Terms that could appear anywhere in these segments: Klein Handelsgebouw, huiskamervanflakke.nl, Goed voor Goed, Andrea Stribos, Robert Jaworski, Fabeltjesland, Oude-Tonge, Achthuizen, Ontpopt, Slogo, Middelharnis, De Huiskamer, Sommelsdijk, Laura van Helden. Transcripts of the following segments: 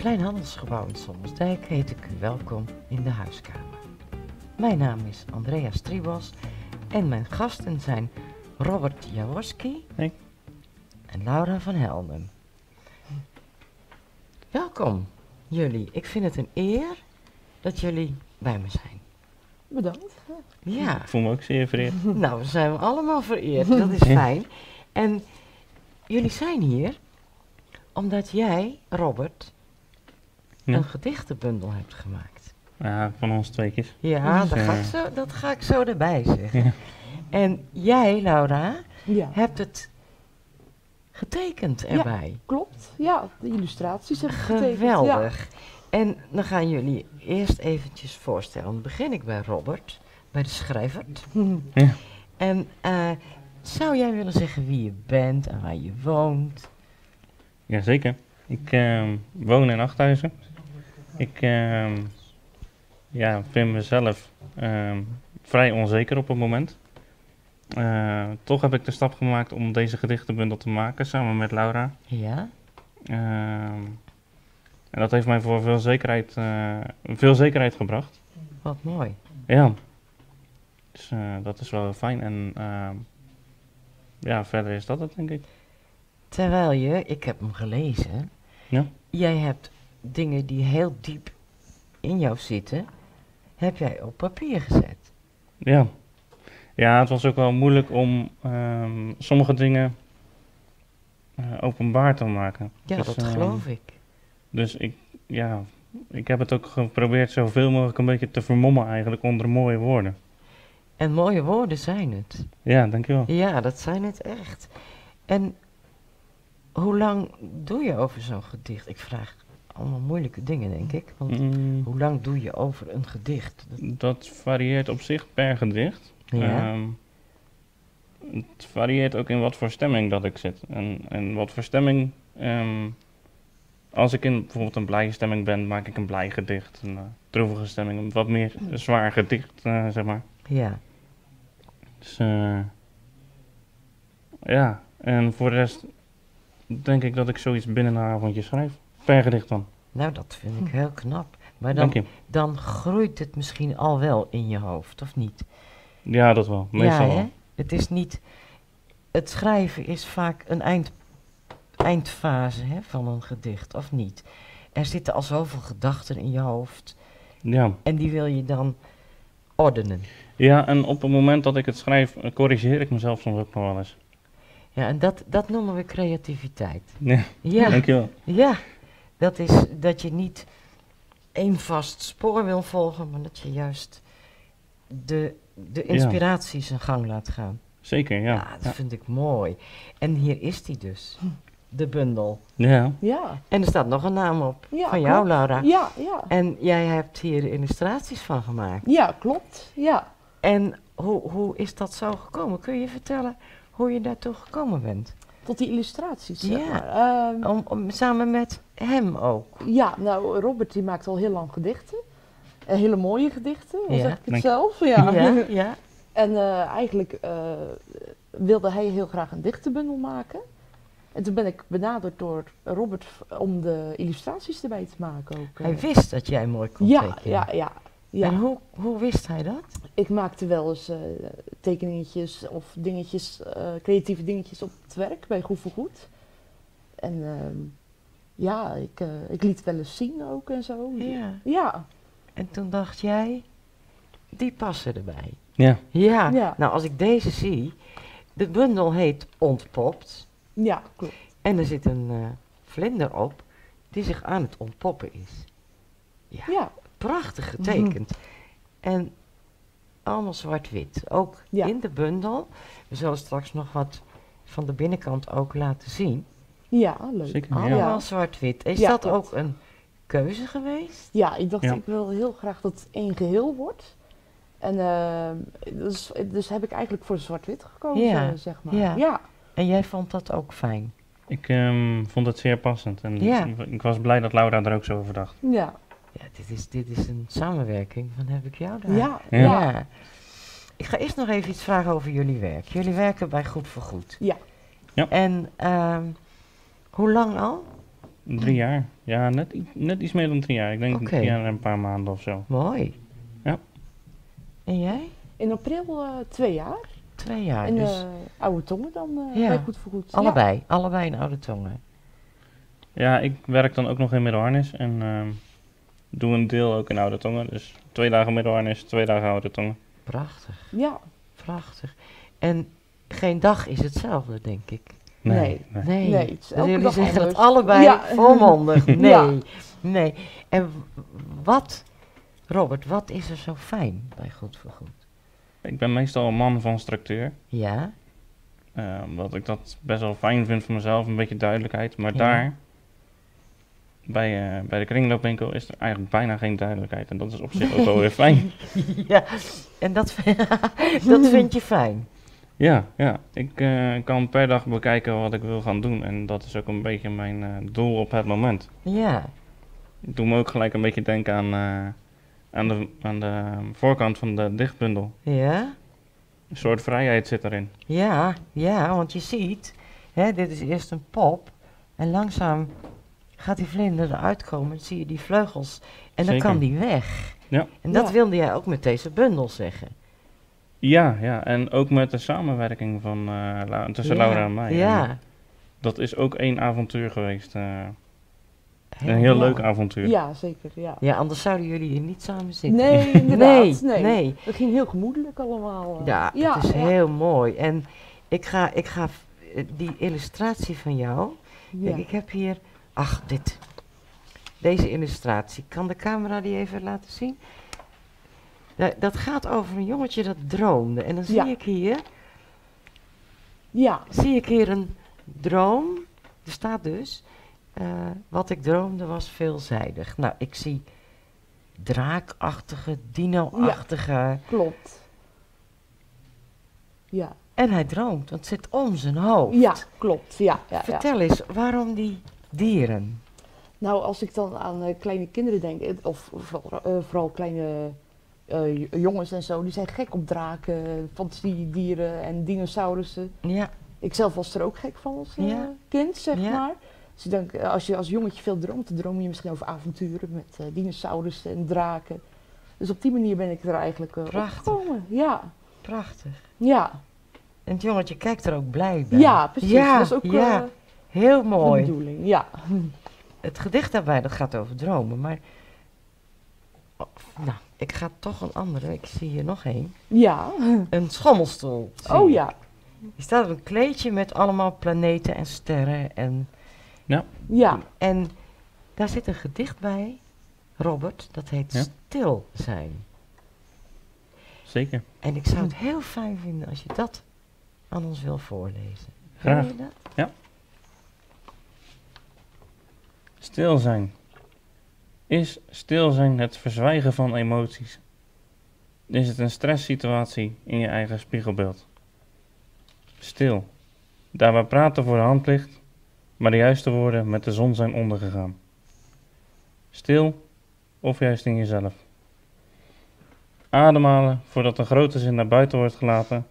Klein Handelsgebouw in Sommelsdijk heet ik u welkom in de Huiskamer. Mijn naam is Andrea Stribos en mijn gasten zijn Robert Jaworski en Laura van Helden. Welkom jullie. Ik vind het een eer dat jullie bij me zijn. Bedankt. Ja. Ik voel me ook zeer vereerd. Nou, we zijn allemaal vereerd. Dat is fijn. En jullie zijn hier omdat jij, Robert, een gedichtenbundel hebt gemaakt. Ja, van ons twee keer. Ja, dus, dat ga ik zo erbij zeggen. Ja. En jij, Laura, hebt het getekend erbij. Ja, klopt. Ja, de illustraties heb ik getekend. Geweldig. Ja. En dan gaan jullie eerst eventjes voorstellen. Dan begin ik bij Robert, bij de schrijver. Ja. En zou jij willen zeggen wie je bent en waar je woont? Jazeker. Ik woon in Achthuizen. Ik vind mezelf vrij onzeker op het moment. Toch heb ik de stap gemaakt om deze gedichtenbundel te maken samen met Laura. Ja. En dat heeft mij voor veel zekerheid gebracht. Wat mooi. Ja. Dus dat is wel fijn. En verder is dat het, denk ik. Terwijl ik heb hem gelezen. Ja. Jij hebt dingen die heel diep in jou zitten, heb jij op papier gezet. Ja. Ja, het was ook wel moeilijk om sommige dingen openbaar te maken. Ja, dus, dat geloof ik. Dus ik heb het ook geprobeerd zoveel mogelijk een beetje te vermommen eigenlijk onder mooie woorden. En mooie woorden zijn het. Ja, dankjewel. Ja, dat zijn het echt. En hoe lang doe je over zo'n gedicht? Ik vraag allemaal moeilijke dingen, denk ik. Want hoe lang doe je over een gedicht? Dat varieert op zich per gedicht. Ja. Het varieert ook in wat voor stemming dat ik zit. En wat voor stemming... als ik in bijvoorbeeld een blije stemming ben, maak ik een blij gedicht. Een droevige stemming, een wat meer zwaar gedicht, zeg maar. Ja. Dus, en voor de rest denk ik dat ik zoiets binnen een avondje schrijf. Per gedicht dan. Nou, dat vind ik heel knap. Maar dan groeit het misschien al wel in je hoofd, of niet? Ja, dat wel. Meestal wel. Het is niet... Het schrijven is vaak een eindfase van een gedicht, of niet? Er zitten al zoveel gedachten in je hoofd. Ja. En die wil je dan ordenen. Ja, en op het moment dat ik het schrijf, corrigeer ik mezelf soms ook nog wel eens. Ja, en dat noemen we creativiteit. Ja, dankjewel. Ja, dat is dat je niet één vast spoor wil volgen, maar dat je juist de inspiratie zijn gang laat gaan. Zeker, ja. Ja, dat vind ik mooi. En hier is die dus. De bundel. Ja. Ja. En er staat nog een naam op. Ja, van jou, klopt. Laura. Ja, ja. En jij hebt hier illustraties van gemaakt. Ja, klopt. Ja. En hoe is dat zo gekomen? Kun je vertellen hoe je daartoe gekomen bent? Tot die illustraties? Ja. Maar, samen met hem ook. Ja, nou, Robert die maakt al heel lang gedichten. Hele mooie gedichten, zeg ik het zelf. Ja, ja. Ja. En eigenlijk wilde hij heel graag een dichtenbundel maken. En toen ben ik benaderd door Robert om de illustraties erbij te maken ook. Hij wist dat jij mooi kon tekenen. Ja. En hoe wist hij dat? Ik maakte wel eens tekeningetjes of dingetjes, creatieve dingetjes op het werk bij Goed voor Goed. En ik liet wel eens zien ook en zo. Ja. Ja. En toen dacht jij, die passen erbij. Ja. Ja. Ja, nou als ik deze zie, de bundel heet Ontpopt. Ja, klopt. En er zit een vlinder op die zich aan het ontpoppen is. Ja, ja. Prachtig getekend. En allemaal zwart-wit, ook in de bundel. We zullen straks nog wat van de binnenkant ook laten zien. Ja, leuk. Zeker, allemaal zwart-wit. Is dat ook een keuze geweest? Ja, ik dacht ik wil heel graag dat het één geheel wordt. En dus heb ik eigenlijk voor zwart-wit gekozen, zeg maar. Ja. Ja. En jij vond dat ook fijn? Ik vond het zeer passend en ik was blij dat Laura er ook zo over dacht. Ja. Ja, dit is een samenwerking, dan heb ik jou daar. Ja. Ja. Ja. Ik ga eerst nog even iets vragen over jullie werk. Jullie werken bij Goed voor Goed. Ja. En hoe lang al? 3 jaar. Ja, net iets meer dan 3 jaar. Ik denk 3 jaar en een paar maanden of zo. Mooi. Ja. En jij? In april 2 jaar. 2 jaar. En dus Oude-Tonge dan bij Goed voor Goed. Allebei. Ja. Allebei in Oude-Tonge. Ja, ik werk dan ook nog in Middelharnis en doe een deel ook in Oude-Tonge. Dus 2 dagen Middelharnis, 2 dagen Oude-Tonge. Prachtig. Ja. Prachtig. En geen dag is hetzelfde, denk ik. Nee. Jullie zeggen het allebei volmondig. Nee. En wat, Robert, wat is er zo fijn bij Goed voor Goed? Ik ben meestal een man van structuur. Ja. Omdat ik dat best wel fijn vind voor mezelf, een beetje duidelijkheid. Maar daar, bij de kringloopwinkel, is er eigenlijk bijna geen duidelijkheid. En dat is op zich ook wel weer fijn. Ja, en dat vind je fijn? Ja. Ik kan per dag bekijken wat ik wil gaan doen. En dat is ook een beetje mijn doel op het moment. Ja. Ik doe me ook gelijk een beetje denken aan de voorkant van de dichtbundel. Ja. Een soort vrijheid zit erin. Ja, want je ziet, hè, dit is eerst een pop en langzaam gaat die vlinder eruit komen en zie je die vleugels en dan kan die weg. Ja. En dat wilde jij ook met deze bundel zeggen. Ja, en ook met de samenwerking van, tussen Laura en mij. Ja. En dat is ook één avontuur geweest. Een heel leuk avontuur. Ja, zeker. Ja. Ja, anders zouden jullie hier niet samen zitten. Nee, inderdaad. Nee. Het ging heel gemoedelijk allemaal. Ja, het is heel mooi. En ik ga die illustratie van jou. Ja. Kijk, ik heb hier, deze illustratie. Kan de camera die even laten zien? Dat gaat over een jongetje dat droomde. En dan zie ik hier, een droom. Er staat dus, wat ik droomde was veelzijdig. Nou, ik zie draakachtige, dino-achtige. Ja, klopt. Ja. En hij droomt, want het zit om zijn hoofd. Ja, klopt. Ja, vertel eens, waarom die dieren? Nou, als ik dan aan kleine kinderen denk, of vooral kleine jongens en zo, die zijn gek op draken, fantasiedieren en dinosaurussen. Ja. Ik zelf was er ook gek van als kind, zeg maar. Dus ik denk, als je als jongetje veel droomt, dan droom je misschien over avonturen met dinosaurussen en draken. Dus op die manier ben ik er eigenlijk opgekomen. Ja. Prachtig. Ja. En het jongetje kijkt er ook blij bij. Ja, precies. Ja, dat is ook heel mooi. De bedoeling, Het gedicht daarbij, dat gaat over dromen, maar nou, ik ga toch een andere, ik zie hier nog één. Ja. Een schommelstoel. Oh ja. Er staat op een kleedje met allemaal planeten en sterren en... Ja. En daar zit een gedicht bij, Robert, dat heet Stil zijn. Zeker. En ik zou het heel fijn vinden als je dat aan ons wil voorlezen. Graag. Wil je dat? Ja. Stil zijn. Is stil zijn het verzwijgen van emoties? Is het een stresssituatie in je eigen spiegelbeeld? Stil. Daar waar praten voor de hand ligt, maar de juiste woorden met de zon zijn ondergegaan. Stil of juist in jezelf. Ademhalen voordat een grote zin naar buiten wordt gelaten.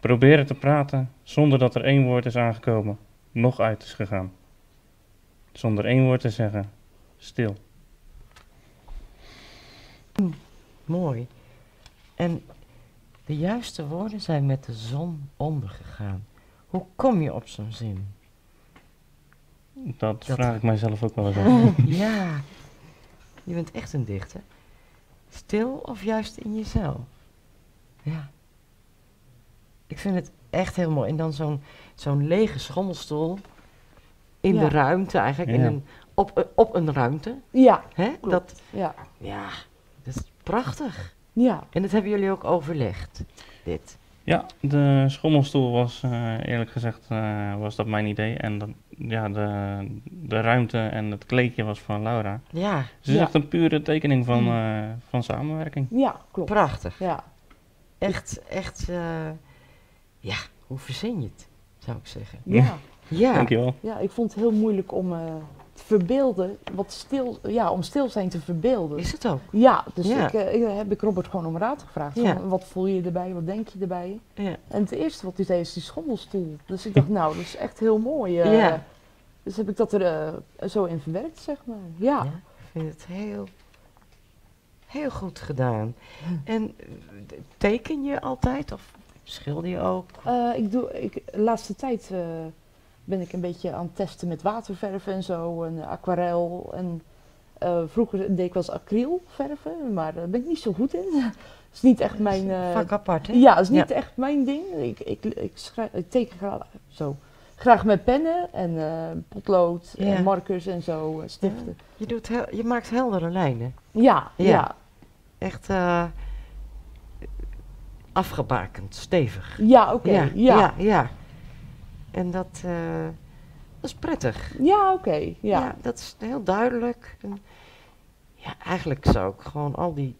Proberen te praten zonder dat er één woord is aangekomen, nog uit is gegaan. Zonder één woord te zeggen, stil. Mooi. En de juiste woorden zijn met de zon ondergegaan. Hoe kom je op zo'n zin? Dat vraag ik mijzelf ook wel eens af. Ja, je bent echt een dichter. Stil of juist in jezelf? Ja. Ik vind het echt heel mooi. En dan zo'n lege schommelstoel in de ruimte eigenlijk, op een ruimte. Ja, hè? Klopt. Dat is prachtig. Ja. En dat hebben jullie ook overlegd, dit. Ja, de schommelstoel was eerlijk gezegd was dat mijn idee en de ruimte en het kleedje was van Laura. Ja. Dus het is echt een pure tekening van samenwerking. Ja, klopt. Prachtig. Ja. Echt, hoe verzin je het, zou ik zeggen. Ja. Dankjewel. Ja, ik vond het heel moeilijk om te verbeelden, om stil zijn te verbeelden. Is het ook? Ja, dus heb ik Robert gewoon om raad gevraagd. Ja. Van, wat voel je erbij, wat denk je erbij? Ja. En het eerste wat hij zei is die schommelstoel. Dus ik dacht, nou, dat is echt heel mooi. Dus heb ik dat er zo in verwerkt, zeg maar. Ja. Ja, ik vind het heel, heel goed gedaan. En teken je altijd of schilder je ook? Laatste tijd ben ik een beetje aan het testen met waterverven en zo, en aquarel. En vroeger deed ik wel eens acryl verven, maar daar ben ik niet zo goed in. Dat is niet echt mijn... vak apart, hè? Ja, dat is niet echt mijn ding. Ik teken graag zo. Graag met pennen en potlood en markers en zo, stiften. Ja. Je maakt heldere lijnen. Ja, ja. Echt afgebakend, stevig. Ja, oké. Ja. En dat is prettig. Ja, oké. Ja, dat is heel duidelijk. En ja, eigenlijk zou ik gewoon al die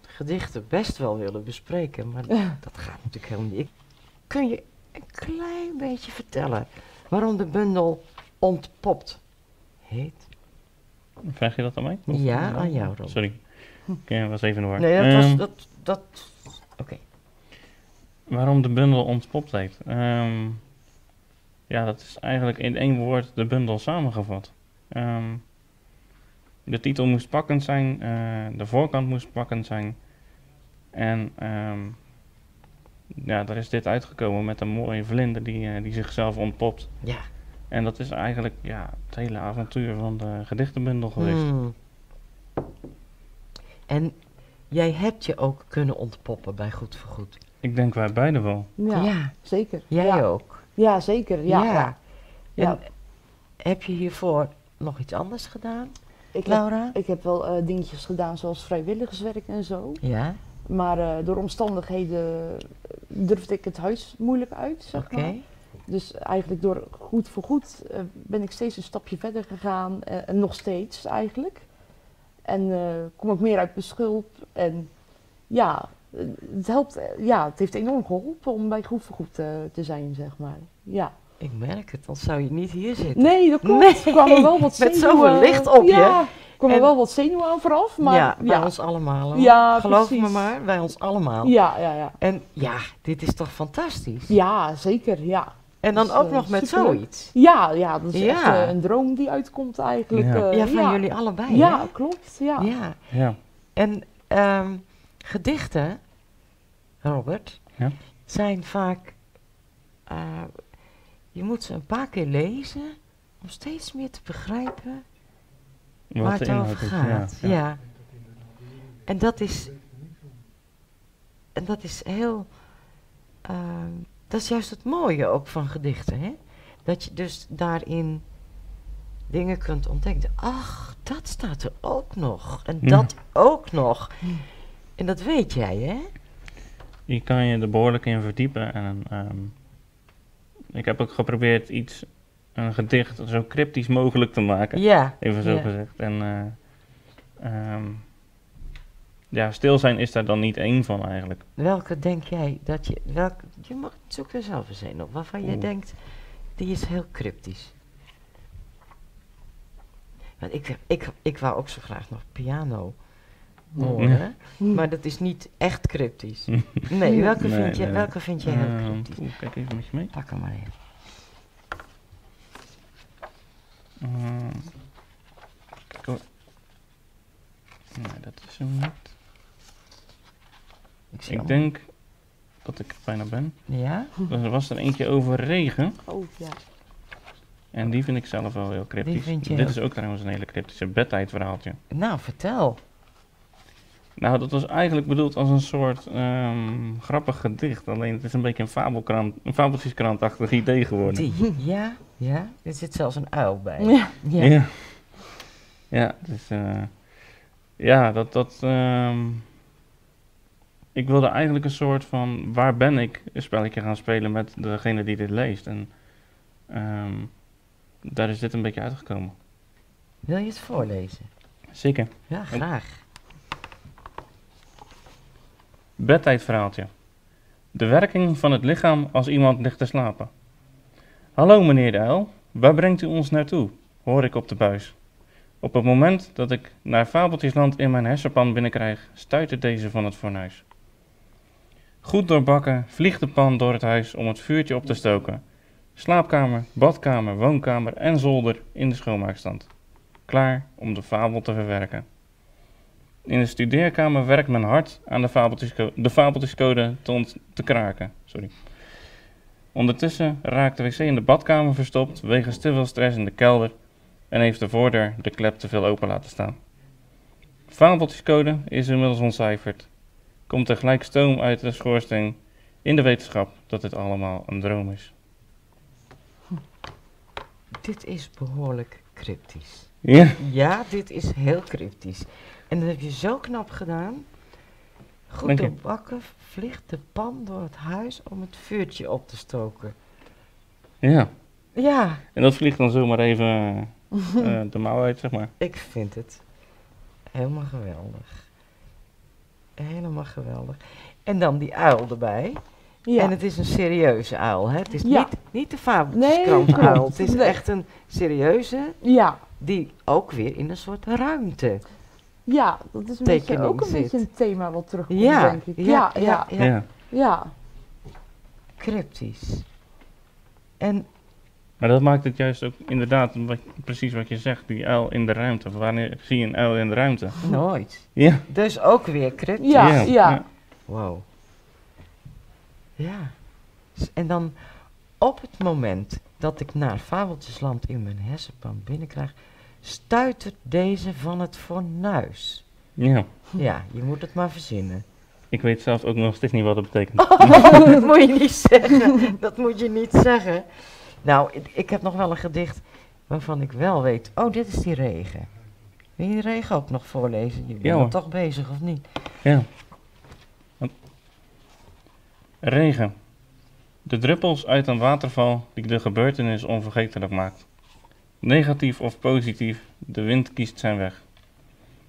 gedichten best wel willen bespreken, maar dat gaat natuurlijk helemaal niet. Kun je een klein beetje vertellen waarom de bundel Ontpopt heet? Vraag je dat aan mij? Ja, aan jou, Rob. Sorry, ik was even in de war. Nee, dat was dat. Oké. Okay. Waarom de bundel Ontpopt heet? Ja, dat is eigenlijk in één woord de bundel samengevat. De titel moest pakkend zijn, de voorkant moest pakkend zijn en ja, daar is dit uitgekomen met een mooie vlinder die zichzelf ontpopt. Ja. En dat is eigenlijk het hele avontuur van de gedichtenbundel geweest. Hmm. En jij hebt je ook kunnen ontpoppen bij Goed voor Goed. Ik denk wij beide wel. Ja, ja. Zeker. Jij ook? Ja, zeker. Ja. Ja. Ja. En heb je hiervoor nog iets anders gedaan, Laura? Ik heb wel dingetjes gedaan zoals vrijwilligerswerk en zo. Ja. Maar door omstandigheden durfde ik het huis moeilijk uit, zeg maar. Dus eigenlijk door Goed voor Goed ben ik steeds een stapje verder gegaan. En nog steeds eigenlijk. En kom ik meer uit mijn schulp. En ja, het helpt, het heeft enorm geholpen om bij Goed voor Goed te zijn, zeg maar. Ja. Ik merk het, anders zou je niet hier zitten. Nee, dat komt. Er kwamen wel wat zenuwen. Met zoveel licht op je. Ik kom er wel wat zenuwen aan vooraf, maar... Ja, bij ons allemaal. Hoor. Ja, geloof precies. me maar, bij ons allemaal. Ja. En ja, dit is toch fantastisch? Ja, zeker, ja. En dan ook nog met zoiets? Ja, dat is echt een droom die uitkomt eigenlijk. Ja, van jullie allebei, ja, hè? Klopt, ja. En gedichten, Robert, zijn vaak... je moet ze een paar keer lezen om steeds meer te begrijpen... Waar het over gaat, En dat is heel, dat is juist het mooie ook van gedichten, hè? Dat je dus daarin dingen kunt ontdekken. Ach, dat staat er ook nog en dat ook nog. En dat weet jij, hè? Je kan je er behoorlijk in verdiepen en ik heb ook geprobeerd een gedicht zo cryptisch mogelijk te maken, even zo gezegd. En stil zijn is daar dan niet één van eigenlijk. Welke denk jij dat je, je mag zoek er zelf eens een op, waarvan je denkt, die is heel cryptisch. Want ik wou ook zo graag nog piano horen, maar dat is niet echt cryptisch. Nee, welke vind je heel cryptisch? Kijk even met je mee. Pak hem maar even. Nee, dat is hem niet. Ik denk dat ik er bijna ben. Ja? Er was er eentje over regen. Oh, ja. En die vind ik zelf wel heel cryptisch. Dit is ook trouwens een hele cryptische bedtijdverhaaltje. Nou, vertel. Nou, dat was eigenlijk bedoeld als een soort grappig gedicht. Alleen het is een beetje een fabeltjeskrantachtig idee geworden. Er zit zelfs een uil bij. Dus ik wilde eigenlijk een soort van waar ben ik een spelletje gaan spelen met degene die dit leest. En daar is dit een beetje uitgekomen. Wil je het voorlezen? Zeker. Ja, graag. Bedtijdverhaaltje. De werking van het lichaam als iemand ligt te slapen. Hallo meneer de uil, waar brengt u ons naartoe? Hoor ik op de buis. Op het moment dat ik naar Fabeltjesland in mijn hersenpan binnenkrijg, stuitert deze van het fornuis. Goed doorbakken vliegt de pan door het huis om het vuurtje op te stoken. Slaapkamer, badkamer, woonkamer en zolder in de schoonmaakstand. Klaar om de fabel te verwerken. In de studeerkamer werkt men hard aan de fabeltjescode te kraken. Ondertussen raakt de wc in de badkamer verstopt wegens te veel stress in de kelder en heeft de voordeur de klep te veel open laten staan. Fabeltjescode is inmiddels ontcijferd. Komt er gelijk stoom uit de schoorsteen in de wetenschap dat dit allemaal een droom is. Dit is behoorlijk cryptisch. Ja? Ja, dit is heel cryptisch. En dat heb je zo knap gedaan. Goed door bakken vliegt de pan door het huis om het vuurtje op te stoken. Ja. Ja. En dat vliegt dan zomaar even de mouw uit, zeg maar. Ik vind het helemaal geweldig. Helemaal geweldig. En dan die uil erbij. Ja. En het is een serieuze uil, hè? Het is niet de fabeltjeskrant-uil. Nee, het is echt een serieuze, die ook weer in een soort ruimte. Ja, dat is een beetje, ook een beetje een thema wat terugkomt, denk ik. Ja. Cryptisch. En maar dat maakt het juist ook inderdaad, precies wat je zegt, die uil in de ruimte. Wanneer zie je een uil in de ruimte? Nooit. Ja. Dus ook weer cryptisch. Ja. Wow. Ja. En dan op het moment dat ik naar Fabeltjesland in mijn hersenpan binnenkrijg, stuitert deze van het fornuis. Ja. Ja, je moet het maar verzinnen. Ik weet zelfs ook nog steeds niet wat dat betekent. Oh, dat moet je niet zeggen. Dat moet je niet zeggen. Nou, ik heb nog wel een gedicht waarvan ik wel weet. Oh, dit is die regen. Wil je die regen ook nog voorlezen? Je bent toch bezig, of niet? Ja. Regen. De druppels uit een waterval die de gebeurtenis onvergetelijk maakt. Negatief of positief, de wind kiest zijn weg.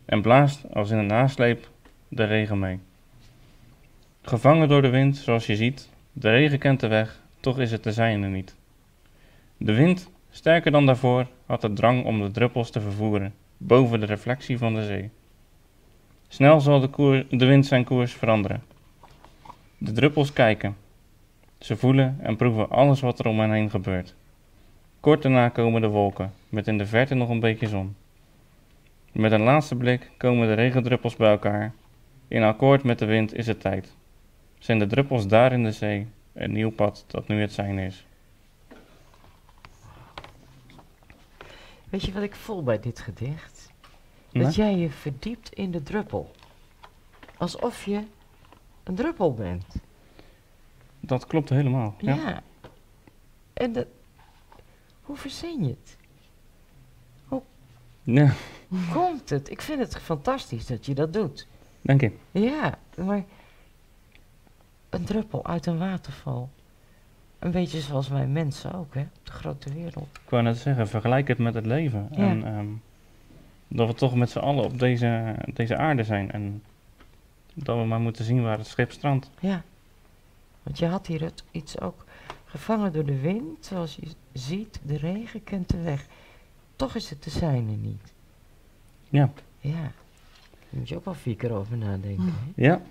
En blaast als in een nasleep de regen mee. Gevangen door de wind, zoals je ziet, de regen kent de weg, toch is het de zijne niet. De wind, sterker dan daarvoor, had de drang om de druppels te vervoeren, boven de reflectie van de zee. Snel zal de wind zijn koers veranderen. De druppels kijken. Ze voelen en proeven alles wat er om hen heen gebeurt. Kort daarna komen de wolken, met in de verte nog een beetje zon. Met een laatste blik komen de regendruppels bij elkaar. In akkoord met de wind is het tijd. Zijn de druppels daar in de zee, een nieuw pad dat nu het zijn is. Weet je wat ik voel bij dit gedicht? Dat jij je verdiept in de druppel. Alsof je een druppel bent. Dat klopt helemaal. Ja. En dat... Hoe verzin je het? Hoe komt het? Ik vind het fantastisch dat je dat doet. Dank je. Ja, maar een druppel uit een waterval. Een beetje zoals wij mensen ook, hè? Op de grote wereld. Ik wou net zeggen, vergelijk het met het leven. Ja. En dat we toch met z'n allen op deze aarde zijn. En dat we maar moeten zien waar het schip strandt. Ja, want je had hier iets ook. Gevangen door de wind, zoals je ziet, de regen kent de weg. Toch is het de zijne niet. Ja. Ja. Daar moet je ook wel 4 keer over nadenken. Hè? Ja.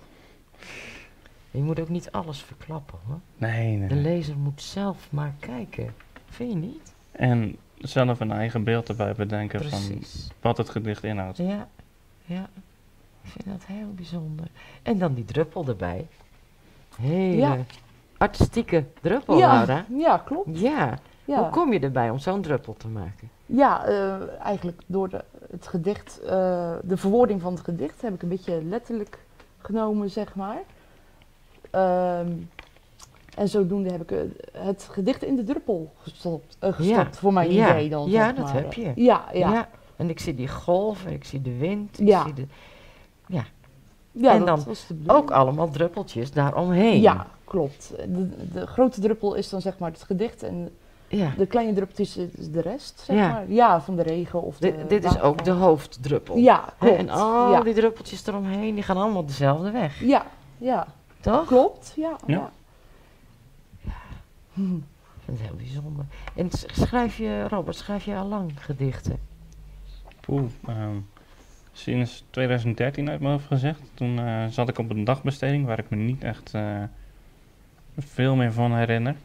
Je moet ook niet alles verklappen, hoor. Nee. De lezer moet zelf maar kijken. Vind je niet? En zelf een eigen beeld erbij bedenken. Precies. Van wat het gedicht inhoudt. Ja. Ja. Ik vind dat heel bijzonder. En dan die druppel erbij. Hele... Ja. Artistieke druppel, Laura. Ja, klopt. Ja. Hoe kom je erbij om zo'n druppel te maken? Ja, eigenlijk door het gedicht, de verwoording van het gedicht heb ik een beetje letterlijk genomen, zeg maar. En zodoende heb ik het gedicht in de druppel gestopt voor mijn idee dan. Ja, zeg maar. Dat heb je. Ja. En ik zie die golven, ik zie de wind, ik zie de... Ja. Ja, en dan ook allemaal druppeltjes daaromheen. Ja, klopt. De grote druppel is dan zeg maar het gedicht en de kleine druppeltjes is de rest, zeg maar. Ja, van de regen of de... Dit is ook de hoofddruppel. Ja, klopt. En al die druppeltjes eromheen, die gaan allemaal dezelfde weg. Ja. Toch? Klopt, ja. Dat is heel bijzonder. En Robert, schrijf je al lang gedichten? Sinds 2013 uit mijn hoofd gezegd. Toen zat ik op een dagbesteding waar ik me niet echt veel meer van herinner.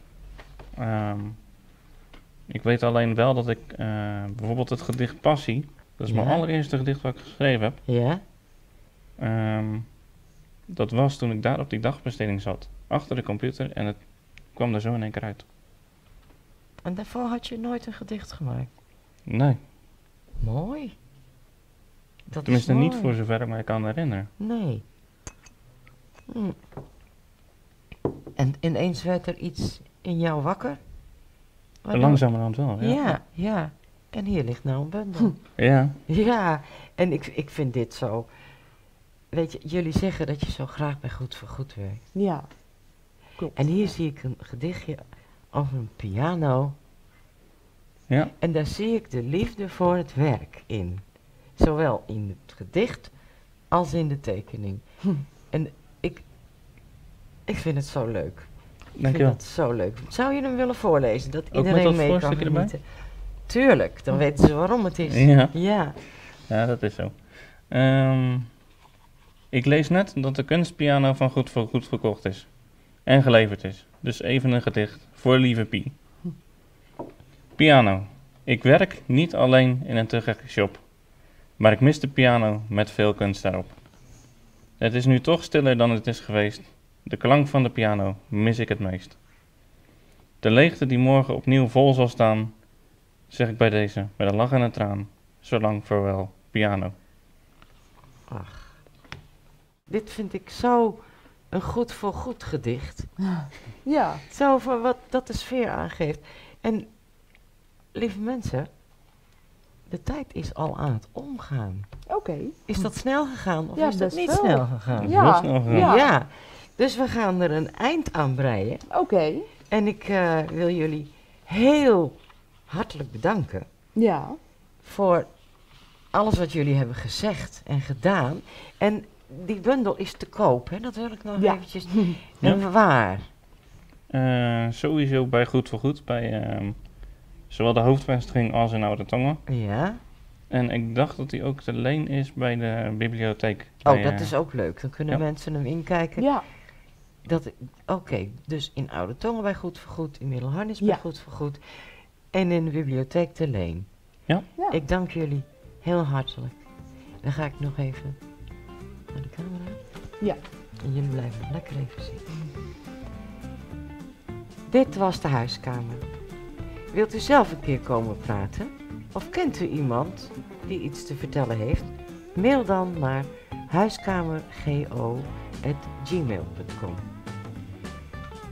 Ik weet alleen wel dat ik bijvoorbeeld het gedicht Passie, dat is mijn allereerste gedicht wat ik geschreven heb. Ja. Dat was toen ik daar op die dagbesteding zat, achter de computer, en het kwam er zo in één keer uit. En daarvoor had je nooit een gedicht gemaakt? Nee. Mooi. Dat tenminste is mooi. Niet voor zover ik mij kan herinneren. Nee. Hm. En ineens werd er iets in jou wakker? Langzamerhand wel, ja. Ja, ja. En hier ligt nou een bundel. Ja. Ja, en ik vind dit zo... Weet je, jullie zeggen dat je zo graag bij Goed voor Goed werkt. Ja, klopt. En hier zie ik een gedichtje over een piano. Ja. En daar zie ik de liefde voor het werk in. Zowel in het gedicht als in de tekening. Hm. En ik vind het zo leuk. Dankjewel. Ik vind het zo leuk. Zou je hem willen voorlezen? Dat iedereen ook mee kan genieten. Tuurlijk, dan weten ze waarom het is. Ja, ja. Ja, dat is zo. Ik lees net dat de kunstpiano van Goed voor Goed verkocht is. En geleverd is. Dus even een gedicht voor lieve Pie. Piano. Ik werk niet alleen in een te gekke shop. Maar ik mis de piano met veel kunst daarop. Het is nu toch stiller dan het is geweest. De klank van de piano mis ik het meest. De leegte die morgen opnieuw vol zal staan, zeg ik bij deze met een lach en een traan. Zolang vaarwel, piano. Ach. Dit vind ik zo een Goed voor Goed gedicht. Ja. Zo van wat dat de sfeer aangeeft. En, lieve mensen, de tijd is al aan het omgaan. Oké. Is dat snel gegaan of is dat niet snel gegaan? Ja, snel gegaan. Ja. Dus we gaan er een eind aan breien. Oké. En ik wil jullie heel hartelijk bedanken. Ja. Voor alles wat jullie hebben gezegd en gedaan. En... Die bundel is te koop, hè? Dat wil ik nog eventjes. En waar? Sowieso bij Goed voor Goed, bij zowel de hoofdvestiging als in Oude-Tonge. Ja. En ik dacht dat die ook te leen is bij de bibliotheek. Oh, bij, dat is ook leuk. Dan kunnen mensen hem inkijken. Ja. Oké, dus in Oude-Tonge bij Goed voor Goed, in Middelharnis bij Goed voor Goed en in de bibliotheek te leen. Ja. Ik dank jullie heel hartelijk. Dan ga ik nog even... naar de camera. Ja. En jullie blijven lekker even zitten. Dit was de Huiskamer. Wilt u zelf een keer komen praten? Of kent u iemand die iets te vertellen heeft? Mail dan naar huiskamergo@gmail.com.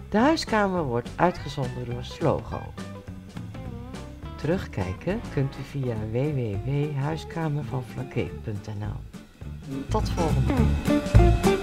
De Huiskamer wordt uitgezonden door Slogo. Terugkijken kunt u via www.huiskamervanflakke.nl. Tot volgende.